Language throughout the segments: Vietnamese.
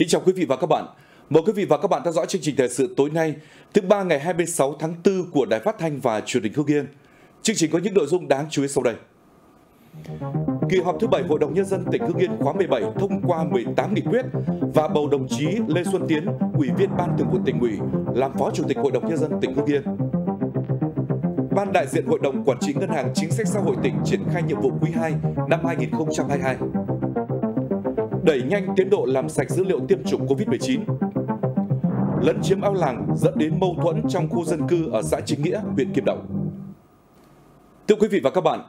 Kính chào quý vị và các bạn. Mời quý vị và các bạn theo dõi chương trình thời sự tối nay, thứ ba ngày 26 tháng 4 của Đài Phát thanh và Truyền hình Hưng Yên. Chương trình có những nội dung đáng chú ý sau đây. Kỳ họp thứ 7 Hội đồng Nhân dân tỉnh Hưng Yên khóa 17 thông qua 18 nghị quyết và bầu đồng chí Lê Xuân Tiến, Ủy viên Ban Thường vụ Tỉnh ủy, làm Phó Chủ tịch Hội đồng Nhân dân tỉnh Hưng Yên. Ban đại diện Hội đồng Quản trị Ngân hàng Chính sách Xã hội tỉnh triển khai nhiệm vụ quý 2 năm 2022. Đẩy nhanh tiến độ làm sạch dữ liệu tiêm chủng COVID-19. Lấn chiếm ao làng dẫn đến mâu thuẫn trong khu dân cư ở xã Chính Nghĩa, huyện Kim Động. Thưa quý vị và các bạn,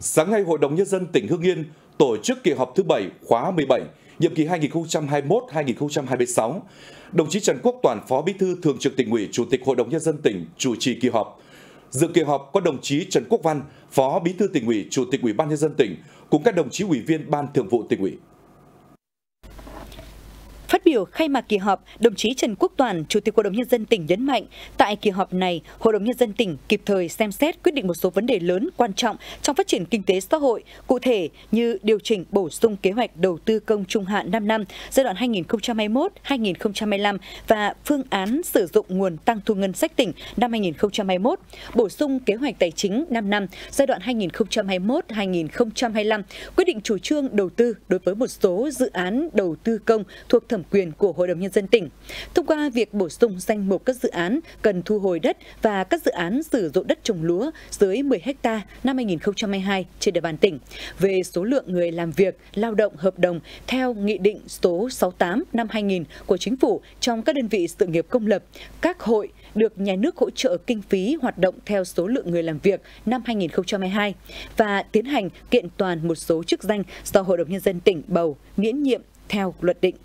sáng nay Hội đồng Nhân dân tỉnh Hưng Yên tổ chức kỳ họp thứ 7 khóa 17, nhiệm kỳ 2021-2026. Đồng chí Trần Quốc Toàn, Phó Bí thư Thường trực Tỉnh ủy, Chủ tịch Hội đồng Nhân dân tỉnh chủ trì kỳ họp. Dự kỳ họp có đồng chí Trần Quốc Văn, Phó Bí thư Tỉnh ủy, Chủ tịch Ủy ban Nhân dân tỉnh cùng các đồng chí ủy viên Ban Thường vụ Tỉnh ủy. Phát biểu khai mạc kỳ họp, đồng chí Trần Quốc Toàn, Chủ tịch Hội đồng Nhân dân tỉnh nhấn mạnh, tại kỳ họp này, Hội đồng Nhân dân tỉnh kịp thời xem xét quyết định một số vấn đề lớn quan trọng trong phát triển kinh tế xã hội, cụ thể như điều chỉnh bổ sung kế hoạch đầu tư công trung hạn 5 năm giai đoạn 2021-2025 và phương án sử dụng nguồn tăng thu ngân sách tỉnh năm 2021, bổ sung kế hoạch tài chính 5 năm giai đoạn 2021-2025, quyết định chủ trương đầu tư đối với một số dự án đầu tư công thuộc thẩm quyền của Hội đồng Nhân dân tỉnh. Thông qua việc bổ sung danh mục các dự án cần thu hồi đất và các dự án sử dụng đất trồng lúa dưới 10 ha năm 2022 trên địa bàn tỉnh, về số lượng người làm việc, lao động hợp đồng theo Nghị định số 68 năm 2000 của Chính phủ trong các đơn vị sự nghiệp công lập, các hội được nhà nước hỗ trợ kinh phí hoạt động theo số lượng người làm việc năm 2022 và tiến hành kiện toàn một số chức danh do Hội đồng Nhân dân tỉnh bầu, miễn nhiệm theo luật định.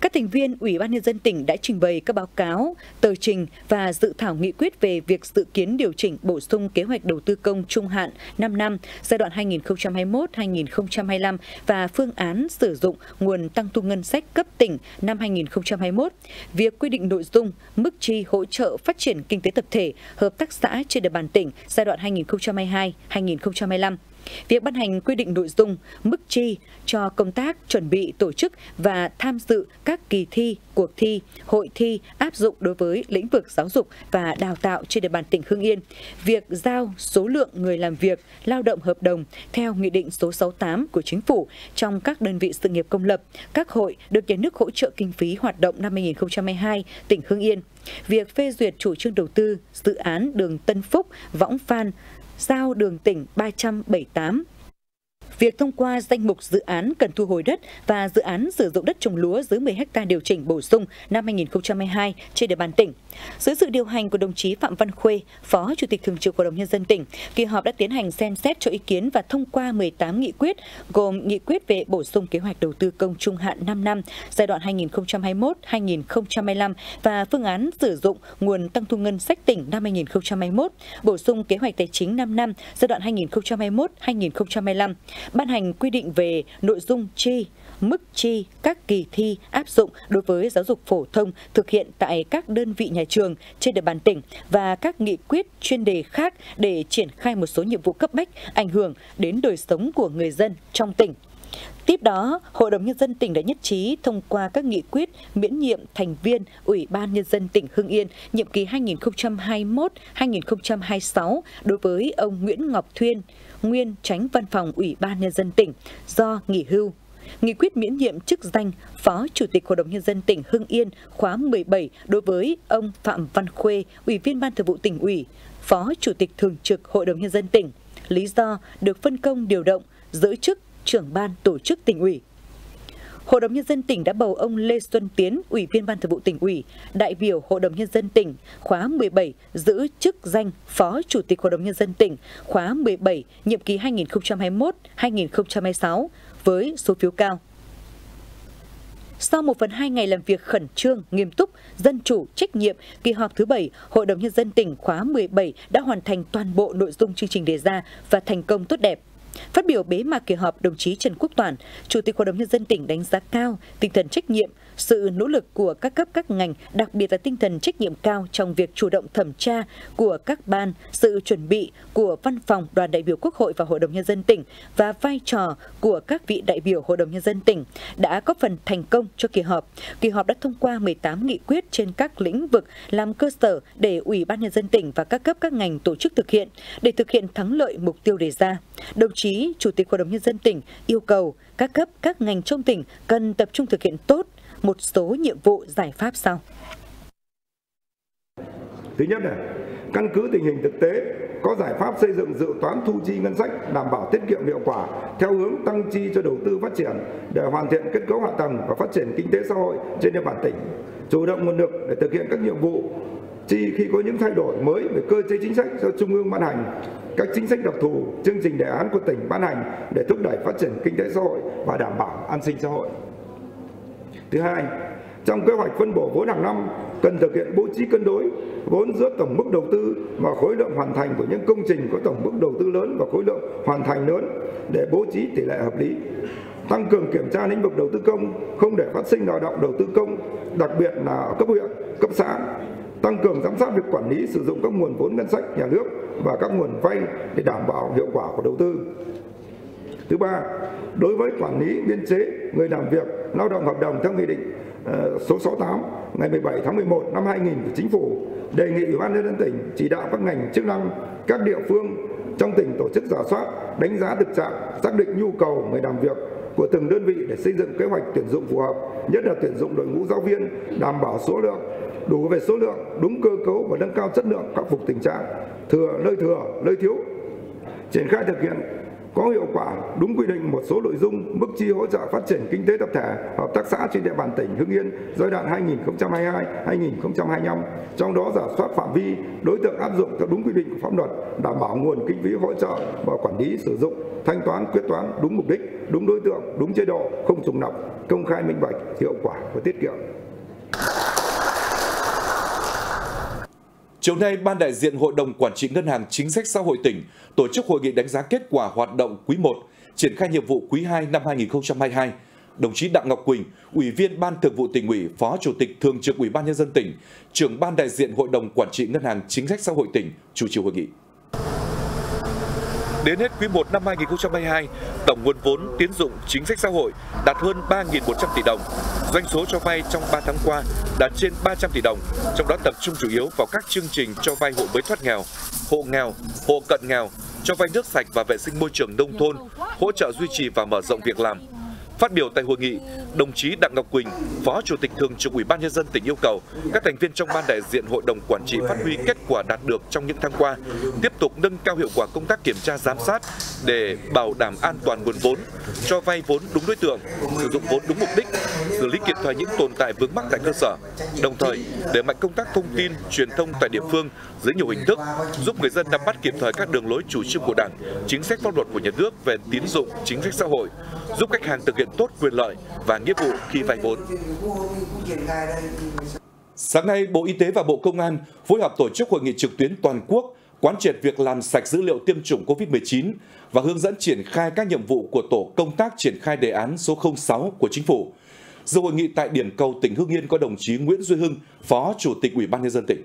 Các thành viên Ủy ban Nhân dân tỉnh đã trình bày các báo cáo, tờ trình và dự thảo nghị quyết về việc dự kiến điều chỉnh bổ sung kế hoạch đầu tư công trung hạn 5 năm giai đoạn 2021-2025 và phương án sử dụng nguồn tăng thu ngân sách cấp tỉnh năm 2021, việc quy định nội dung mức chi hỗ trợ phát triển kinh tế tập thể, hợp tác xã trên địa bàn tỉnh giai đoạn 2022-2025. Việc ban hành quy định nội dung, mức chi cho công tác chuẩn bị tổ chức và tham dự các kỳ thi, cuộc thi, hội thi áp dụng đối với lĩnh vực giáo dục và đào tạo trên địa bàn tỉnh Hưng Yên. Việc giao số lượng người làm việc, lao động hợp đồng theo Nghị định số 68 của Chính phủ trong các đơn vị sự nghiệp công lập, các hội được nhà nước hỗ trợ kinh phí hoạt động năm 2022 tỉnh Hưng Yên. Việc phê duyệt chủ trương đầu tư dự án đường Tân Phúc, Võng Phan, giao đường tỉnh 378. Việc thông qua danh mục dự án cần thu hồi đất và dự án sử dụng đất trồng lúa dưới 10 ha điều chỉnh bổ sung năm 2022 trên địa bàn tỉnh. Dưới sự điều hành của đồng chí Phạm Văn Khuê, Phó Chủ tịch Thường trực Hội đồng Nhân dân tỉnh, kỳ họp đã tiến hành xem xét cho ý kiến và thông qua 18 nghị quyết, gồm nghị quyết về bổ sung kế hoạch đầu tư công trung hạn 5 năm giai đoạn 2021-2025 và phương án sử dụng nguồn tăng thu ngân sách tỉnh năm 2021, bổ sung kế hoạch tài chính 5 năm giai đoạn 2021-2025. Ban hành quy định về nội dung chi, mức chi các kỳ thi áp dụng đối với giáo dục phổ thông thực hiện tại các đơn vị nhà trường trên địa bàn tỉnh và các nghị quyết chuyên đề khác để triển khai một số nhiệm vụ cấp bách ảnh hưởng đến đời sống của người dân trong tỉnh. Tiếp đó, Hội đồng Nhân dân tỉnh đã nhất trí thông qua các nghị quyết miễn nhiệm thành viên Ủy ban Nhân dân tỉnh Hưng Yên nhiệm kỳ 2021-2026 đối với ông Nguyễn Ngọc Thuyên, nguyên Chánh Văn phòng Ủy ban Nhân dân tỉnh, do nghỉ hưu. Nghị quyết miễn nhiệm chức danh Phó Chủ tịch Hội đồng Nhân dân tỉnh Hưng Yên khóa 17 đối với ông Phạm Văn Khuê, Ủy viên Ban Thường vụ Tỉnh ủy, Phó Chủ tịch Thường trực Hội đồng Nhân dân tỉnh. Lý do được phân công điều động, giữ chức trưởng ban tổ chức tỉnh ủy. Hội đồng Nhân dân tỉnh đã bầu ông Lê Xuân Tiến, Ủy viên Ban Thường vụ Tỉnh ủy, đại biểu Hội đồng Nhân dân tỉnh khóa 17 giữ chức danh Phó Chủ tịch Hội đồng Nhân dân tỉnh khóa 17 nhiệm kỳ 2021-2026 với số phiếu cao. Sau 1/2 ngày làm việc khẩn trương, nghiêm túc, dân chủ, trách nhiệm, kỳ họp thứ 7, Hội đồng Nhân dân tỉnh khóa 17 đã hoàn thành toàn bộ nội dung chương trình đề ra và thành công tốt đẹp. Phát biểu bế mạc kỳ họp, đồng chí Trần Quốc Toàn, Chủ tịch Hội đồng Nhân dân tỉnh đánh giá cao tinh thần trách nhiệm, sự nỗ lực của các cấp các ngành, đặc biệt là tinh thần trách nhiệm cao trong việc chủ động thẩm tra của các ban, sự chuẩn bị của Văn phòng Đoàn đại biểu Quốc hội và Hội đồng Nhân dân tỉnh và vai trò của các vị đại biểu Hội đồng Nhân dân tỉnh đã góp phần thành công cho kỳ họp. Kỳ họp đã thông qua 18 nghị quyết trên các lĩnh vực làm cơ sở để Ủy ban Nhân dân tỉnh và các cấp các ngành tổ chức thực hiện, để thực hiện thắng lợi mục tiêu đề ra. Đồng chí Chủ tịch Hội đồng Nhân dân tỉnh yêu cầu các cấp các ngành trong tỉnh cần tập trung thực hiện tốt một số nhiệm vụ giải pháp sau. Thứ nhất là căn cứ tình hình thực tế, có giải pháp xây dựng dự toán thu chi ngân sách đảm bảo tiết kiệm hiệu quả theo hướng tăng chi cho đầu tư phát triển để hoàn thiện kết cấu hạ tầng và phát triển kinh tế xã hội trên địa bàn tỉnh, chủ động nguồn lực để thực hiện các nhiệm vụ chi khi có những thay đổi mới về cơ chế chính sách do Trung ương ban hành, các chính sách đặc thù, chương trình đề án của tỉnh ban hành để thúc đẩy phát triển kinh tế xã hội và đảm bảo an sinh xã hội. Thứ hai, trong kế hoạch phân bổ vốn hàng năm cần thực hiện bố trí cân đối vốn giữa tổng mức đầu tư và khối lượng hoàn thành của những công trình có tổng mức đầu tư lớn và khối lượng hoàn thành lớn để bố trí tỷ lệ hợp lý. Tăng cường kiểm tra lĩnh vực đầu tư công, không để phát sinh nợ động đầu tư công, đặc biệt là ở cấp huyện, cấp xã. Tăng cường giám sát việc quản lý sử dụng các nguồn vốn ngân sách nhà nước và các nguồn vay để đảm bảo hiệu quả của đầu tư. Thứ ba, đối với quản lý biên chế người làm việc lao động hợp đồng theo nghị định số 68 ngày 17 tháng 11 năm 2000 của Chính phủ, đề nghị Ủy ban Nhân dân tỉnh chỉ đạo các ngành chức năng, các địa phương trong tỉnh tổ chức rà soát, đánh giá thực trạng, xác định nhu cầu người làm việc của từng đơn vị để xây dựng kế hoạch tuyển dụng phù hợp, nhất là tuyển dụng đội ngũ giáo viên đảm bảo số lượng, đủ về số lượng, đúng cơ cấu và nâng cao chất lượng, khắc phục tình trạng thừa, nơi thiếu. Triển khai thực hiện có hiệu quả đúng quy định một số nội dung mức chi hỗ trợ phát triển kinh tế tập thể, hợp tác xã trên địa bàn tỉnh Hưng Yên giai đoạn 2022-2025, trong đó rà soát phạm vi đối tượng áp dụng theo đúng quy định của pháp luật, đảm bảo nguồn kinh phí hỗ trợ và quản lý sử dụng, thanh toán, quyết toán đúng mục đích, đúng đối tượng, đúng chế độ, không trùng lặp, công khai minh bạch, hiệu quả và tiết kiệm. Chiều nay, Ban đại diện Hội đồng Quản trị Ngân hàng Chính sách Xã hội tỉnh tổ chức hội nghị đánh giá kết quả hoạt động quý 1, triển khai nhiệm vụ quý 2 năm 2022. Đồng chí Đặng Ngọc Quỳnh, Ủy viên Ban Thường vụ Tỉnh ủy, Phó Chủ tịch Thường trực Ủy ban Nhân dân tỉnh, Trưởng Ban đại diện Hội đồng Quản trị Ngân hàng Chính sách Xã hội tỉnh chủ trì hội nghị. Đến hết quý 1 năm 2022, tổng nguồn vốn tín dụng chính sách xã hội đạt hơn 3.100 tỷ đồng. Doanh số cho vay trong 3 tháng qua đạt trên 300 tỷ đồng, trong đó tập trung chủ yếu vào các chương trình cho vay hộ mới thoát nghèo, hộ cận nghèo, cho vay nước sạch và vệ sinh môi trường nông thôn, hỗ trợ duy trì và mở rộng việc làm. Phát biểu tại hội nghị, đồng chí Đặng Ngọc Quỳnh, Phó Chủ tịch Thường trực Ủy ban Nhân dân tỉnh yêu cầu các thành viên trong Ban đại diện Hội đồng Quản trị phát huy kết quả đạt được trong những tháng qua, tiếp tục nâng cao hiệu quả công tác kiểm tra giám sát để bảo đảm an toàn nguồn vốn, cho vay vốn đúng đối tượng, sử dụng vốn đúng mục đích, xử lý kịp thời những tồn tại vướng mắc tại cơ sở, đồng thời đẩy mạnh công tác thông tin, truyền thông tại địa phương dưới nhiều hình thức, giúp người dân nắm bắt kịp thời các đường lối chủ trương của Đảng, chính sách pháp luật của nhà nước về tín dụng, chính sách xã hội, giúp khách hàng thực hiện tốt quyền lợi và nghĩa vụ khi vay vốn. Sáng nay, Bộ Y tế và Bộ Công an phối hợp tổ chức hội nghị trực tuyến toàn quốc quán triệt việc làm sạch dữ liệu tiêm chủng COVID-19 và hướng dẫn triển khai các nhiệm vụ của tổ công tác triển khai đề án số 06 của Chính phủ. Dự hội nghị tại điểm cầu tỉnh Hưng Yên có đồng chí Nguyễn Duy Hưng, Phó Chủ tịch Ủy ban Nhân dân tỉnh.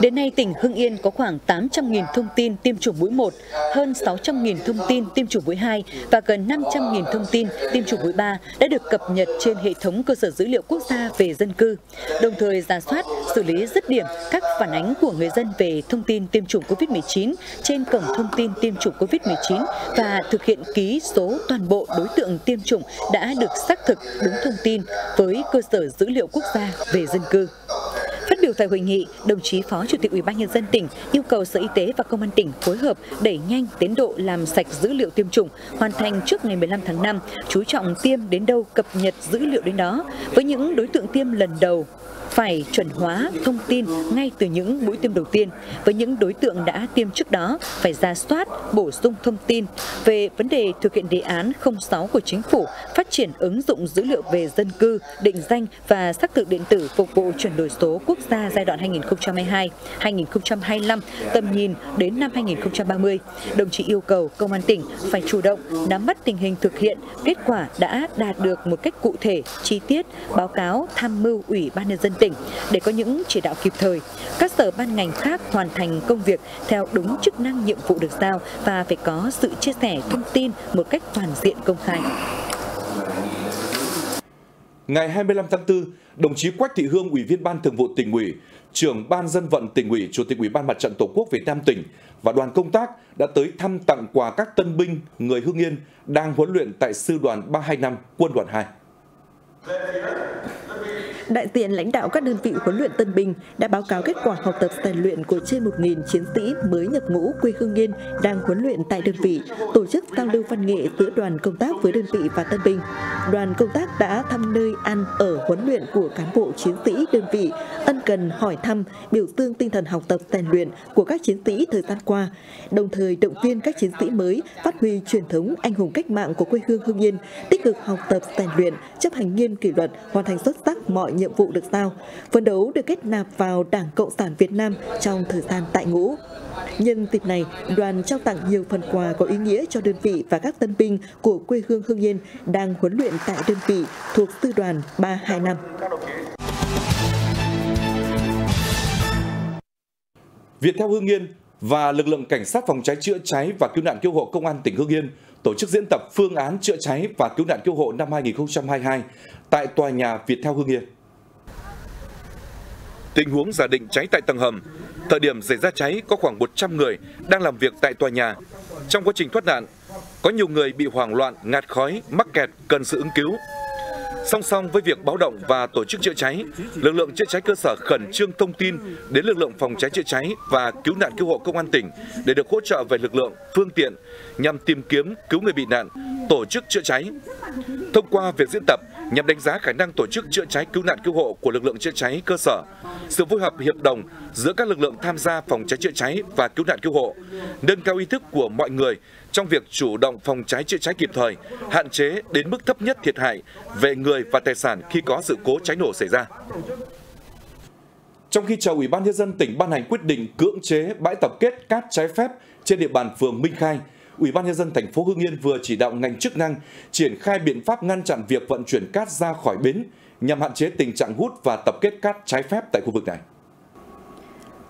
Đến nay, tỉnh Hưng Yên có khoảng 800.000 thông tin tiêm chủng mũi 1, hơn 600.000 thông tin tiêm chủng mũi 2 và gần 500.000 thông tin tiêm chủng mũi 3 đã được cập nhật trên hệ thống cơ sở dữ liệu quốc gia về dân cư, đồng thời rà soát, xử lý dứt điểm các phản ánh của người dân về thông tin tiêm chủng COVID-19 trên cổng thông tin tiêm chủng COVID-19 và thực hiện ký số toàn bộ đối tượng tiêm chủng đã được xác thực đúng thông tin với cơ sở dữ liệu quốc gia về dân cư. Phát biểu tại hội nghị, đồng chí Phó Chủ tịch Ủy ban Nhân dân tỉnh yêu cầu Sở Y tế và Công an tỉnh phối hợp đẩy nhanh tiến độ làm sạch dữ liệu tiêm chủng, hoàn thành trước ngày 15 tháng 5, chú trọng tiêm đến đâu cập nhật dữ liệu đến đó với những đối tượng tiêm lần đầu, phải chuẩn hóa thông tin ngay từ những mũi tiêm đầu tiên. Với những đối tượng đã tiêm trước đó, phải ra soát, bổ sung thông tin về vấn đề thực hiện đề án 06 của Chính phủ phát triển ứng dụng dữ liệu về dân cư, định danh và xác thực điện tử phục vụ chuyển đổi số quốc gia giai đoạn 2022-2025, tầm nhìn đến năm 2030. Đồng chí yêu cầu Công an tỉnh phải chủ động nắm bắt tình hình thực hiện, kết quả đã đạt được một cách cụ thể, chi tiết, báo cáo tham mưu Ủy ban Nhân dân tỉnh để có những chỉ đạo kịp thời. Các sở ban ngành khác hoàn thành công việc theo đúng chức năng nhiệm vụ được giao và phải có sự chia sẻ thông tin một cách toàn diện công khai. Ngày 25 tháng 4, đồng chí Quách Thị Hương, Ủy viên Ban Thường vụ Tỉnh ủy, Trưởng Ban Dân vận Tỉnh ủy, Chủ tịch Ủy ban Mặt trận Tổ quốc Việt Nam tỉnh và đoàn công tác đã tới thăm tặng quà các tân binh người Hưng Yên đang huấn luyện tại Sư đoàn 325 Quân đoàn 2. Đại diện lãnh đạo các đơn vị huấn luyện tân binh đã báo cáo kết quả học tập rèn luyện của trên 1.000 chiến sĩ mới nhập ngũ quê Hưng Yên đang huấn luyện tại đơn vị, tổ chức giao lưu văn nghệ giữa đoàn công tác với đơn vị và tân binh. Đoàn công tác đã thăm nơi ăn ở huấn luyện của cán bộ chiến sĩ đơn vị, ân cần hỏi thăm, biểu dương tinh thần học tập rèn luyện của các chiến sĩ thời gian qua, đồng thời động viên các chiến sĩ mới phát huy truyền thống anh hùng cách mạng của quê hương Hưng Yên, tích cực học tập rèn luyện, chấp hành nghiêm kỷ luật, hoàn thành xuất sắc mọi nhiệm vụ được giao, phấn đấu được kết nạp vào Đảng Cộng sản Việt Nam trong thời gian tại ngũ. Nhân dịp này, đoàn trao tặng nhiều phần quà có ý nghĩa cho đơn vị và các tân binh của quê hương Hưng Yên đang huấn luyện tại đơn vị thuộc Sư đoàn 325. Viettel Hưng Yên và lực lượng cảnh sát phòng cháy chữa cháy và cứu nạn cứu hộ Công an tỉnh Hưng Yên tổ chức diễn tập phương án chữa cháy và cứu nạn cứu hộ năm 2022 tại tòa nhà Viettel Hưng Yên. Tình huống giả định cháy tại tầng hầm. Thời điểm xảy ra cháy có khoảng 100 người đang làm việc tại tòa nhà. Trong quá trình thoát nạn, có nhiều người bị hoảng loạn, ngạt khói, mắc kẹt, cần sự ứng cứu. Song song với việc báo động và tổ chức chữa cháy, lực lượng chữa cháy cơ sở khẩn trương thông tin đến lực lượng phòng cháy chữa cháy và cứu nạn cứu hộ Công an tỉnh để được hỗ trợ về lực lượng, phương tiện nhằm tìm kiếm cứu người bị nạn, tổ chức chữa cháy. Thông qua việc diễn tập nhằm đánh giá khả năng tổ chức chữa cháy cứu nạn cứu hộ của lực lượng chữa cháy cơ sở, sự phối hợp hiệp đồng giữa các lực lượng tham gia phòng cháy chữa cháy và cứu nạn cứu hộ, nâng cao ý thức của mọi người trong việc chủ động phòng cháy chữa cháy kịp thời, hạn chế đến mức thấp nhất thiệt hại về người và tài sản khi có sự cố cháy nổ xảy ra. Trong khi chờ Ủy ban Nhân dân tỉnh ban hành quyết định cưỡng chế bãi tập kết cát trái phép trên địa bàn phường Minh Khai, Ủy ban Nhân dân thành phố Hưng Yên vừa chỉ đạo ngành chức năng triển khai biện pháp ngăn chặn việc vận chuyển cát ra khỏi bến nhằm hạn chế tình trạng hút và tập kết cát trái phép tại khu vực này.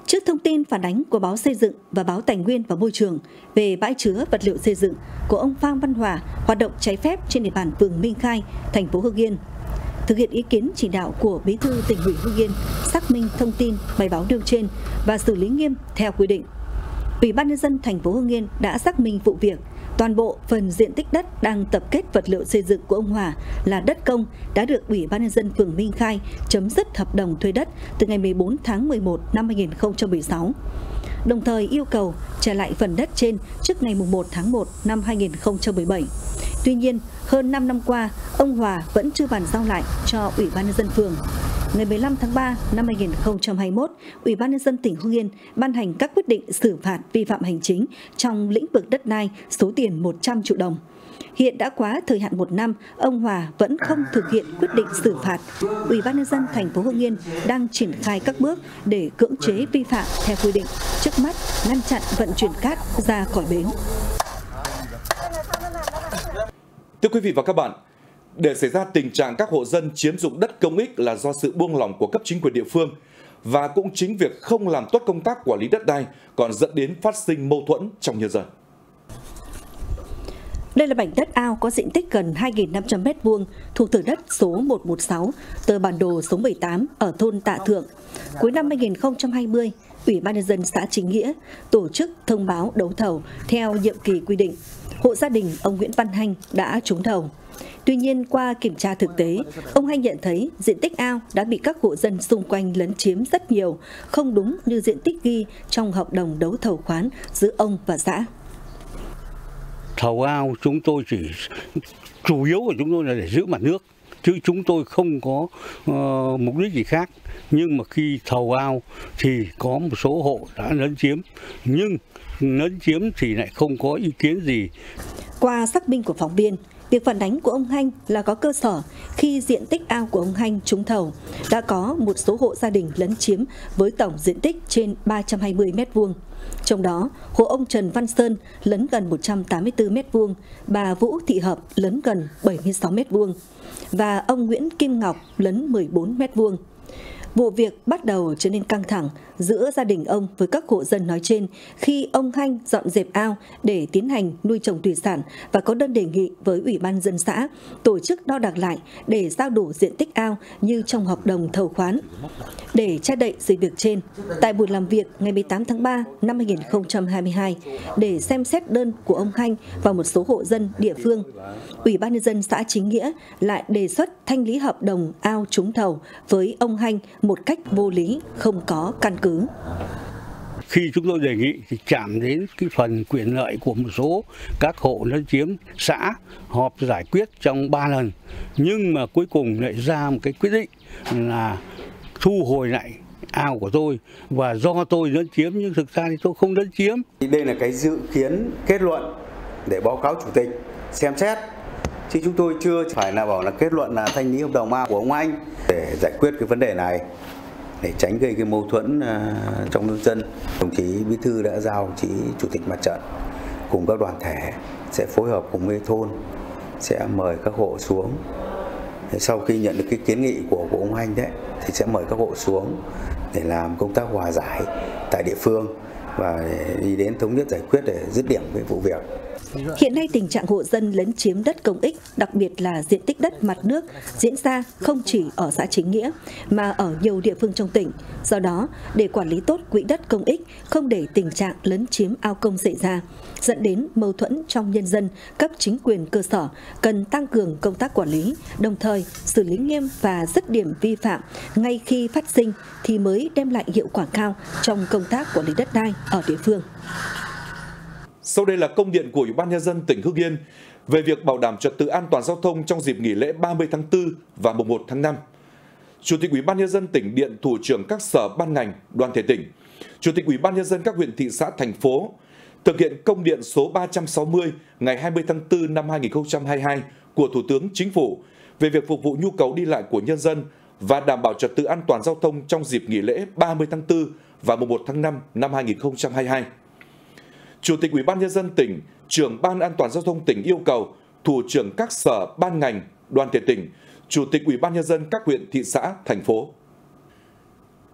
Trước thông tin phản ánh của báo Xây dựng và báo Tài nguyên và Môi trường về bãi chứa vật liệu xây dựng của ông Phan Văn Hòa hoạt động trái phép trên địa bàn phường Minh Khai, thành phố Hưng Yên, thực hiện ý kiến chỉ đạo của Bí thư Tỉnh ủy Hưng Yên, xác minh thông tin bài báo nêu trên và xử lý nghiêm theo quy định. Ủy ban Nhân dân thành phố Hưng Yên đã xác minh vụ việc, toàn bộ phần diện tích đất đang tập kết vật liệu xây dựng của ông Hòa là đất công đã được Ủy ban Nhân dân phường Minh Khai chấm dứt hợp đồng thuê đất từ ngày 14 tháng 11 năm 2016, đồng thời yêu cầu trả lại phần đất trên trước ngày 1 tháng 1 năm 2017. Tuy nhiên, hơn 5 năm qua, ông Hòa vẫn chưa bàn giao lại cho Ủy ban Nhân dân phường. Ngày 15 tháng 3 năm 2021, Ủy ban Nhân dân tỉnh Hưng Yên ban hành các quyết định xử phạt vi phạm hành chính trong lĩnh vực đất đai số tiền 100 triệu đồng. Hiện đã quá thời hạn 1 năm, ông Hòa vẫn không thực hiện quyết định xử phạt. Ủy ban Nhân dân thành phố Hưng Yên đang triển khai các bước để cưỡng chế vi phạm theo quy định, trước mắt ngăn chặn vận chuyển cát ra khỏi bến. Thưa quý vị và các bạn, để xảy ra tình trạng các hộ dân chiếm dụng đất công ích là do sự buông lỏng của cấp chính quyền địa phương và cũng chính việc không làm tốt công tác quản lý đất đai còn dẫn đến phát sinh mâu thuẫn trong nhân dân. Đây là mảnh đất ao có diện tích gần 2.500 m2 thuộc thửa đất số 116 tờ bản đồ số 18 ở thôn Tạ Thượng. Cuối năm 2020, Ủy ban Nhân dân xã Chính Nghĩa tổ chức thông báo đấu thầu theo nhiệm kỳ quy định. Hộ gia đình ông Nguyễn Văn Hành đã trúng thầu. Tuy nhiên, qua kiểm tra thực tế, ông Hành nhận thấy diện tích ao đã bị các hộ dân xung quanh lấn chiếm rất nhiều, không đúng như diện tích ghi trong hợp đồng đấu thầu khoán giữa ông và xã. Thầu ao chúng tôi chủ yếu của chúng tôi là để giữ mặt nước, chứ chúng tôi không có mục đích gì khác. Nhưng mà khi thầu ao thì có một số hộ đã lấn chiếm, nhưng lấn chiếm thì lại không có ý kiến gì. Qua xác minh của phóng viên, việc phản ánh của ông Hanh là có cơ sở khi diện tích ao của ông Hanh trúng thầu. Đã có một số hộ gia đình lấn chiếm với tổng diện tích trên 320 m2. Trong đó, hộ ông Trần Văn Sơn lấn gần 184 m2, bà Vũ Thị Hợp lấn gần 76 m2 và ông Nguyễn Kim Ngọc lấn 14 m2. Vụ việc bắt đầu trở nên căng thẳng giữa gia đình ông với các hộ dân nói trên khi ông Hanh dọn dẹp ao để tiến hành nuôi trồng thủy sản và có đơn đề nghị với Ủy ban dân xã tổ chức đo đạc lại để giao đủ diện tích ao như trong hợp đồng thầu khoán. Để che đậy sự việc trên, tại buổi làm việc ngày 18 tháng 3 năm 2022 để xem xét đơn của ông Hanh và một số hộ dân địa phương, Ủy ban nhân dân xã Chính Nghĩa lại đề xuất thanh lý hợp đồng ao trúng thầu với ông Hanh một cách vô lý, không có căn cứ. Khi chúng tôi đề nghị thì chạm đến cái phần quyền lợi của một số các hộ lấn chiếm, xã họp giải quyết trong 3 lần. Nhưng mà cuối cùng lại ra một cái quyết định là thu hồi lại ao của tôi và do tôi lấn chiếm, nhưng thực ra thì tôi không lấn chiếm. Đây là cái dự kiến kết luận để báo cáo chủ tịch xem xét. Chứ chúng tôi chưa phải là bảo là kết luận là thanh lý hợp đồng ao của ông Anh để giải quyết cái vấn đề này, để tránh gây cái mâu thuẫn trong nhân dân. Đồng chí Bí Thư đã giao đồng chí Chủ tịch Mặt trận cùng các đoàn thể sẽ phối hợp cùng với thôn, sẽ mời các hộ xuống. Sau khi nhận được cái kiến nghị của ông Anh đấy thì sẽ mời các hộ xuống để làm công tác hòa giải tại địa phương và đi đến thống nhất giải quyết để dứt điểm cái vụ việc. Hiện nay tình trạng hộ dân lấn chiếm đất công ích, đặc biệt là diện tích đất mặt nước, diễn ra không chỉ ở xã Chính Nghĩa mà ở nhiều địa phương trong tỉnh. Do đó, để quản lý tốt quỹ đất công ích, không để tình trạng lấn chiếm ao công xảy ra, dẫn đến mâu thuẫn trong nhân dân, cấp chính quyền cơ sở cần tăng cường công tác quản lý, đồng thời xử lý nghiêm và dứt điểm vi phạm ngay khi phát sinh thì mới đem lại hiệu quả cao trong công tác quản lý đất đai ở địa phương. Sau đây là công điện của Ủy ban Nhân dân tỉnh Hưng Yên về việc bảo đảm trật tự an toàn giao thông trong dịp nghỉ lễ 30 tháng 4 và mùng 1 tháng 5. Chủ tịch Ủy ban Nhân dân tỉnh điện thủ trưởng các sở ban ngành, đoàn thể tỉnh, Chủ tịch Ủy ban Nhân dân các huyện thị xã thành phố thực hiện công điện số 360 ngày 20 tháng 4 năm 2022 của Thủ tướng Chính phủ về việc phục vụ nhu cầu đi lại của nhân dân và đảm bảo trật tự an toàn giao thông trong dịp nghỉ lễ 30 tháng 4 và mùng 1 tháng 5 năm 2022. Chủ tịch Ủy ban Nhân dân tỉnh, trưởng Ban An toàn Giao thông tỉnh yêu cầu thủ trưởng các sở, ban ngành, đoàn thể tỉnh, Chủ tịch Ủy ban Nhân dân các huyện, thị xã, thành phố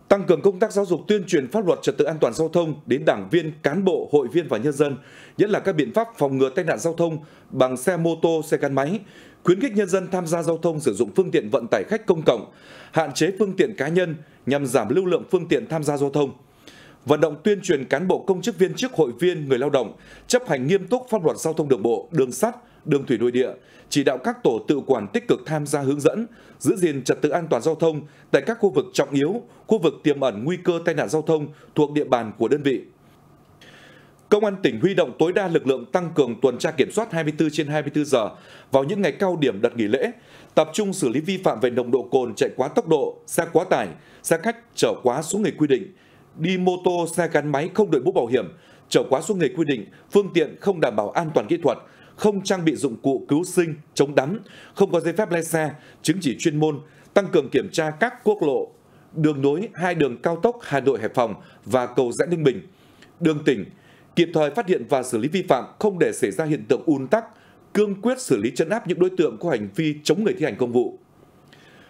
tăng cường công tác giáo dục tuyên truyền pháp luật trật tự an toàn giao thông đến đảng viên, cán bộ, hội viên và nhân dân, nhất là các biện pháp phòng ngừa tai nạn giao thông bằng xe mô tô, xe gắn máy, khuyến khích nhân dân tham gia giao thông sử dụng phương tiện vận tải khách công cộng, hạn chế phương tiện cá nhân nhằm giảm lưu lượng phương tiện tham gia giao thông. Vận động tuyên truyền cán bộ, công chức, viên chức, hội viên, người lao động chấp hành nghiêm túc pháp luật giao thông đường bộ, đường sắt, đường thủy nội địa, chỉ đạo các tổ tự quản tích cực tham gia hướng dẫn, giữ gìn trật tự an toàn giao thông tại các khu vực trọng yếu, khu vực tiềm ẩn nguy cơ tai nạn giao thông thuộc địa bàn của đơn vị. Công an tỉnh huy động tối đa lực lượng tăng cường tuần tra kiểm soát 24/24 giờ vào những ngày cao điểm đợt nghỉ lễ, tập trung xử lý vi phạm về nồng độ cồn, chạy quá tốc độ, xe quá tải, xe khách chở quá số người quy định, đi mô tô, xe gắn máy không đội mũ bảo hiểm, chở quá số người quy định, phương tiện không đảm bảo an toàn kỹ thuật, không trang bị dụng cụ cứu sinh, chống đắm, không có giấy phép lái xe, chứng chỉ chuyên môn, tăng cường kiểm tra các quốc lộ, đường nối hai đường cao tốc Hà Nội - Hải Phòng và cầu Giẽ Ninh Bình, đường tỉnh, kịp thời phát hiện và xử lý vi phạm, không để xảy ra hiện tượng ùn tắc, cương quyết xử lý trấn áp những đối tượng có hành vi chống người thi hành công vụ.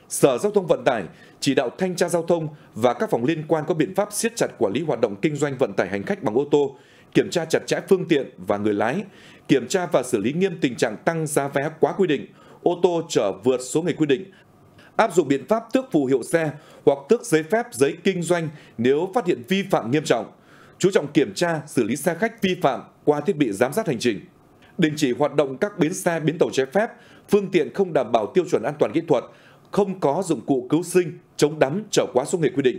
Sở Giao thông Vận tải chỉ đạo thanh tra giao thông và các phòng liên quan có biện pháp siết chặt quản lý hoạt động kinh doanh vận tải hành khách bằng ô tô, kiểm tra chặt chẽ phương tiện và người lái, kiểm tra và xử lý nghiêm tình trạng tăng giá vé quá quy định, ô tô chở vượt số người quy định, áp dụng biện pháp tước phù hiệu xe hoặc tước giấy phép, giấy kinh doanh nếu phát hiện vi phạm nghiêm trọng, chú trọng kiểm tra, xử lý xe khách vi phạm qua thiết bị giám sát hành trình, đình chỉ hoạt động các bến xe, bến tàu trái phép, phương tiện không đảm bảo tiêu chuẩn an toàn kỹ thuật, không có dụng cụ cứu sinh, chống đắm, chở quá số người quy định.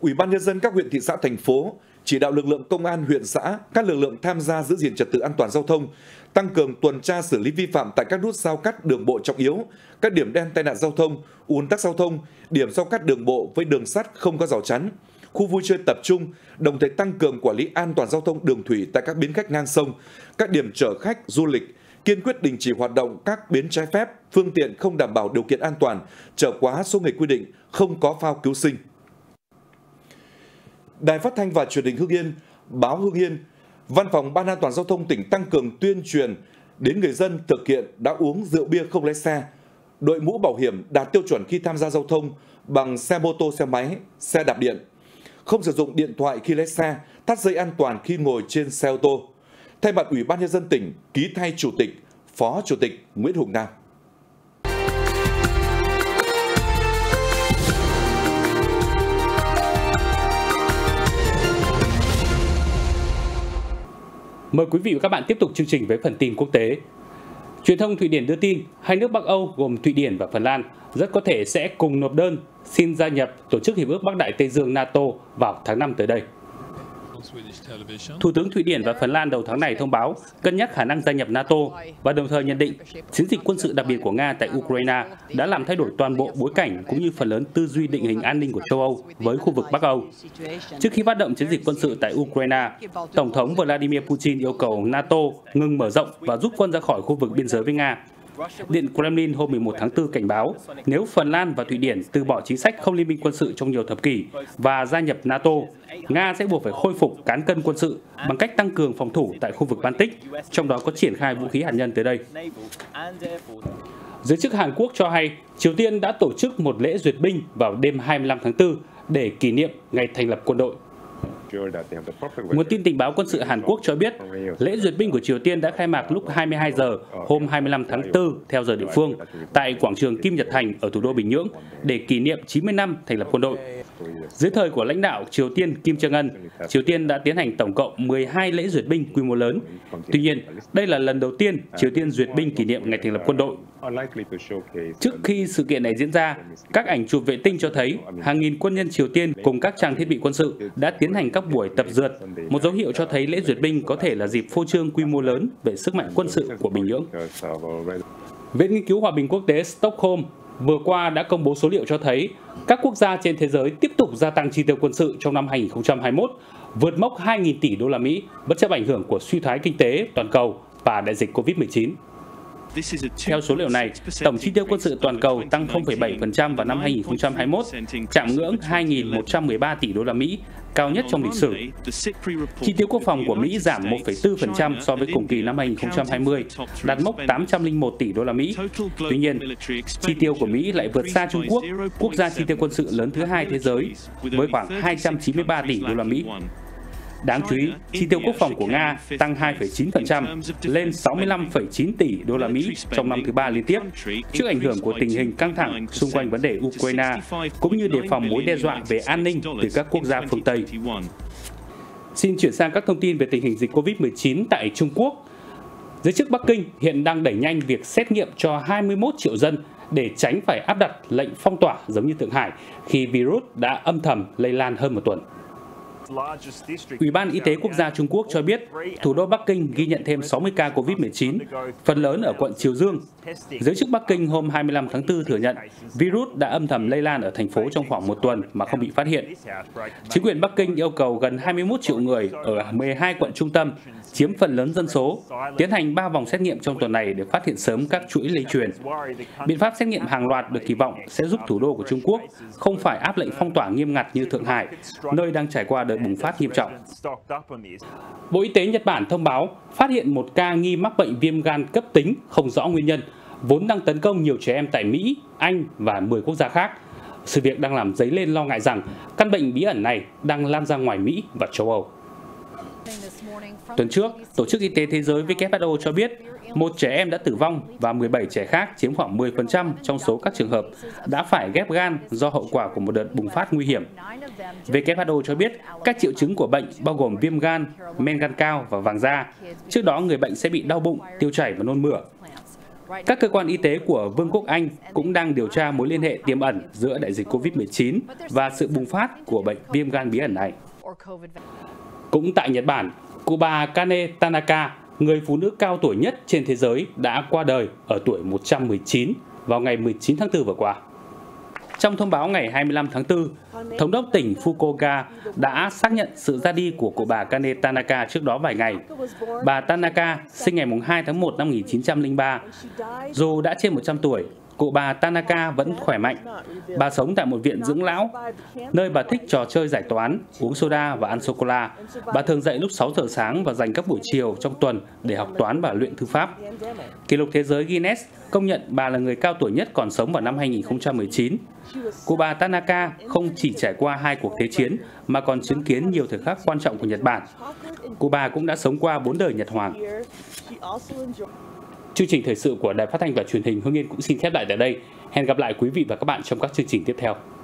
Ủy ban nhân dân các huyện, thị xã, thành phố chỉ đạo lực lượng công an huyện, xã, các lực lượng tham gia giữ gìn trật tự an toàn giao thông, tăng cường tuần tra xử lý vi phạm tại các nút giao cắt đường bộ trọng yếu, các điểm đen tai nạn giao thông, ùn tắc giao thông, điểm giao cắt đường bộ với đường sắt không có rào chắn, khu vui chơi tập trung, đồng thời tăng cường quản lý an toàn giao thông đường thủy tại các bến khách ngang sông, các điểm chở khách du lịch, kiên quyết đình chỉ hoạt động các bến trái phép, phương tiện không đảm bảo điều kiện an toàn, chở quá số người quy định, không có phao cứu sinh. Đài Phát thanh và Truyền hình Hưng Yên, báo Hưng Yên, Văn phòng Ban An toàn giao thông tỉnh tăng cường tuyên truyền đến người dân thực hiện đã uống rượu bia không lái xe, đội mũ bảo hiểm đạt tiêu chuẩn khi tham gia giao thông bằng xe mô tô, xe máy, xe đạp điện, không sử dụng điện thoại khi lái xe, thắt dây an toàn khi ngồi trên xe ô tô. Thay mặt Ủy ban nhân dân tỉnh, ký thay Chủ tịch, Phó Chủ tịch Nguyễn Hùng Nam. Mời quý vị và các bạn tiếp tục chương trình với phần tin quốc tế. Truyền thông Thụy Điển đưa tin, hai nước Bắc Âu gồm Thụy Điển và Phần Lan rất có thể sẽ cùng nộp đơn xin gia nhập Tổ chức Hiệp ước Bắc Đại Tây Dương NATO vào tháng 5 tới đây. Thủ tướng Thụy Điển và Phần Lan đầu tháng này thông báo cân nhắc khả năng gia nhập NATO và đồng thời nhận định chiến dịch quân sự đặc biệt của Nga tại Ukraine đã làm thay đổi toàn bộ bối cảnh cũng như phần lớn tư duy định hình an ninh của châu Âu với khu vực Bắc Âu. Trước khi phát động chiến dịch quân sự tại Ukraine, Tổng thống Vladimir Putin yêu cầu NATO ngừng mở rộng và rút quân ra khỏi khu vực biên giới với Nga. Điện Kremlin hôm 11 tháng 4 cảnh báo nếu Phần Lan và Thụy Điển từ bỏ chính sách không liên minh quân sự trong nhiều thập kỷ và gia nhập NATO, Nga sẽ buộc phải khôi phục cán cân quân sự bằng cách tăng cường phòng thủ tại khu vực Baltic, trong đó có triển khai vũ khí hạt nhân tới đây. Giới chức Hàn Quốc cho hay Triều Tiên đã tổ chức một lễ duyệt binh vào đêm 25 tháng 4 để kỷ niệm ngày thành lập quân đội. Nguồn tin tình báo quân sự Hàn Quốc cho biết, lễ duyệt binh của Triều Tiên đã khai mạc lúc 22 giờ hôm 25 tháng 4 theo giờ địa phương tại quảng trường Kim Nhật Thành ở thủ đô Bình Nhưỡng để kỷ niệm 90 năm thành lập quân đội. Dưới thời của lãnh đạo Triều Tiên Kim Jong-un, Triều Tiên đã tiến hành tổng cộng 12 lễ duyệt binh quy mô lớn. Tuy nhiên, đây là lần đầu tiên Triều Tiên duyệt binh kỷ niệm ngày thành lập quân đội. Trước khi sự kiện này diễn ra, các ảnh chụp vệ tinh cho thấy hàng nghìn quân nhân Triều Tiên cùng các trang thiết bị quân sự đã tiến hành các buổi tập dượt, một dấu hiệu cho thấy lễ duyệt binh có thể là dịp phô trương quy mô lớn về sức mạnh quân sự của Bình Nhưỡng. Viện Nghiên cứu Hòa bình Quốc tế Stockholm vừa qua đã công bố số liệu cho thấy các quốc gia trên thế giới tiếp tục gia tăng chi tiêu quân sự trong năm 2021, vượt mốc 2.000 tỷ đô la Mỹ bất chấp ảnh hưởng của suy thoái kinh tế toàn cầu và đại dịch Covid-19. Theo số liệu này, tổng chi tiêu quân sự toàn cầu tăng 0,7% vào năm 2021, chạm ngưỡng 2.113 tỷ đô la Mỹ, cao nhất trong lịch sử. Chi tiêu quốc phòng của Mỹ giảm 1,4% so với cùng kỳ năm 2020, đạt mốc 801 tỷ đô la Mỹ. Tuy nhiên, chi tiêu của Mỹ lại vượt xa Trung Quốc, quốc gia chi tiêu quân sự lớn thứ hai thế giới, với khoảng 293 tỷ đô la Mỹ. Đáng chú ý, chi tiêu quốc phòng của Nga tăng 2,9% lên 65,9 tỷ đô la Mỹ trong năm thứ ba liên tiếp, trước ảnh hưởng của tình hình căng thẳng xung quanh vấn đề Ukraine, cũng như đề phòng mối đe dọa về an ninh từ các quốc gia phương Tây. Xin chuyển sang các thông tin về tình hình dịch Covid-19 tại Trung Quốc. Giới chức Bắc Kinh hiện đang đẩy nhanh việc xét nghiệm cho 21 triệu dân để tránh phải áp đặt lệnh phong tỏa giống như Thượng Hải khi virus đã âm thầm lây lan hơn một tuần. Ủy ban Y tế Quốc gia Trung Quốc cho biết, thủ đô Bắc Kinh ghi nhận thêm 60 ca Covid-19, phần lớn ở quận Triều Dương. Giới chức Bắc Kinh hôm 25 tháng 4 thừa nhận virus đã âm thầm lây lan ở thành phố trong khoảng một tuần mà không bị phát hiện. Chính quyền Bắc Kinh yêu cầu gần 21 triệu người ở 12 quận trung tâm, chiếm phần lớn dân số, tiến hành 3 vòng xét nghiệm trong tuần này để phát hiện sớm các chuỗi lây truyền. Biện pháp xét nghiệm hàng loạt được kỳ vọng sẽ giúp thủ đô của Trung Quốc không phải áp lệnh phong tỏa nghiêm ngặt như Thượng Hải, nơi đang trải qua đợt bùng phát nghiêm trọng. Bộ Y tế Nhật Bản thông báo phát hiện một ca nghi mắc bệnh viêm gan cấp tính không rõ nguyên nhân, vốn đang tấn công nhiều trẻ em tại Mỹ, Anh và 10 quốc gia khác. Sự việc đang làm dấy lên lo ngại rằng căn bệnh bí ẩn này đang lan ra ngoài Mỹ và châu Âu. Tuần trước, Tổ chức Y tế Thế giới WHO cho biết một trẻ em đã tử vong và 17 trẻ khác chiếm khoảng 10% trong số các trường hợp đã phải ghép gan do hậu quả của một đợt bùng phát nguy hiểm. WHO cho biết các triệu chứng của bệnh bao gồm viêm gan, men gan cao và vàng da. Trước đó, người bệnh sẽ bị đau bụng, tiêu chảy và nôn mửa. Các cơ quan y tế của Vương quốc Anh cũng đang điều tra mối liên hệ tiềm ẩn giữa đại dịch COVID-19 và sự bùng phát của bệnh viêm gan bí ẩn này. Cũng tại Nhật Bản, cụ bà Kane Tanaka, người phụ nữ cao tuổi nhất trên thế giới, đã qua đời ở tuổi 119 vào ngày 19 tháng 4 vừa qua. Trong thông báo ngày 25 tháng 4, Thống đốc tỉnh Fukuoka đã xác nhận sự ra đi của cụ bà Kane Tanaka trước đó vài ngày. Bà Tanaka sinh ngày 2 tháng 1 năm 1903. Dù đã trên 100 tuổi, cụ bà Tanaka vẫn khỏe mạnh. Bà sống tại một viện dưỡng lão, nơi bà thích trò chơi giải toán, uống soda và ăn sô-cô-la. Bà thường dậy lúc 6 giờ sáng và dành các buổi chiều trong tuần để học toán và luyện thư pháp. Kỷ lục thế giới Guinness công nhận bà là người cao tuổi nhất còn sống vào năm 2019. Cụ bà Tanaka không chỉ trải qua 2 cuộc thế chiến mà còn chứng kiến nhiều thời khắc quan trọng của Nhật Bản. Cụ bà cũng đã sống qua 4 đời Nhật Hoàng. Chương trình thời sự của Đài Phát thanh và Truyền hình Hưng Yên cũng xin khép lại tại đây. Hẹn gặp lại quý vị và các bạn trong các chương trình tiếp theo.